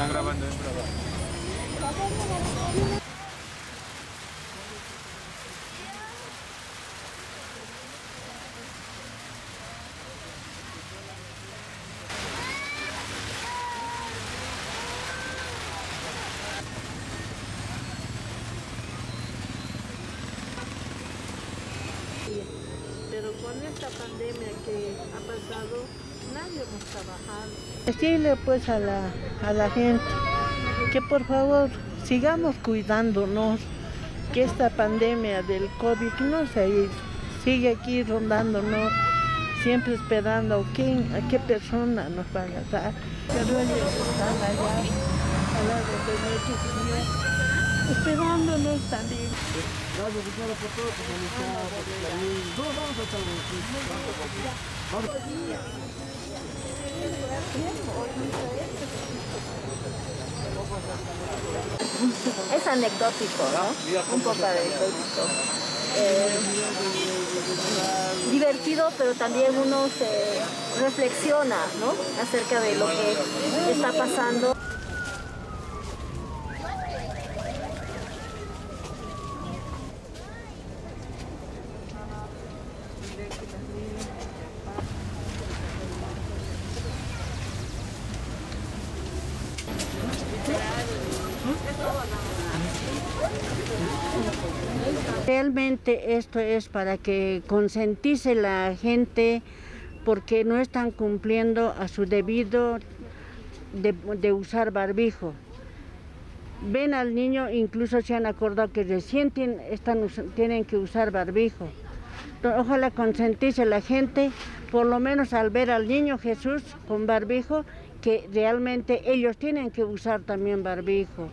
Están grabando, es grabando. Pero con esta pandemia que ha pasado, nadie hemos trabajado. Decirle pues a la gente que por favor sigamos cuidándonos, que esta pandemia del COVID no se ha ido, sigue aquí rondándonos, siempre esperando a qué persona nos van a dar. Pero ellos están allá, al lado de nuestro Señor, esperándonos también. Gracias, señora, por todo, por su amistad, por su cariño. Todos vamos a estar juntos. Es anecdótico, ¿no? Un poco anecdótico. Divertido, pero también uno se reflexiona, ¿no? Acerca de lo que está pasando. Realmente esto es para que concientice la gente, porque no están cumpliendo a su debido de usar barbijo. Ven al niño, incluso se han acordado que recién tienen que usar barbijo. Ojalá concientice la gente, por lo menos al ver al niño Jesús con barbijo, que realmente ellos tienen que usar también barbijo.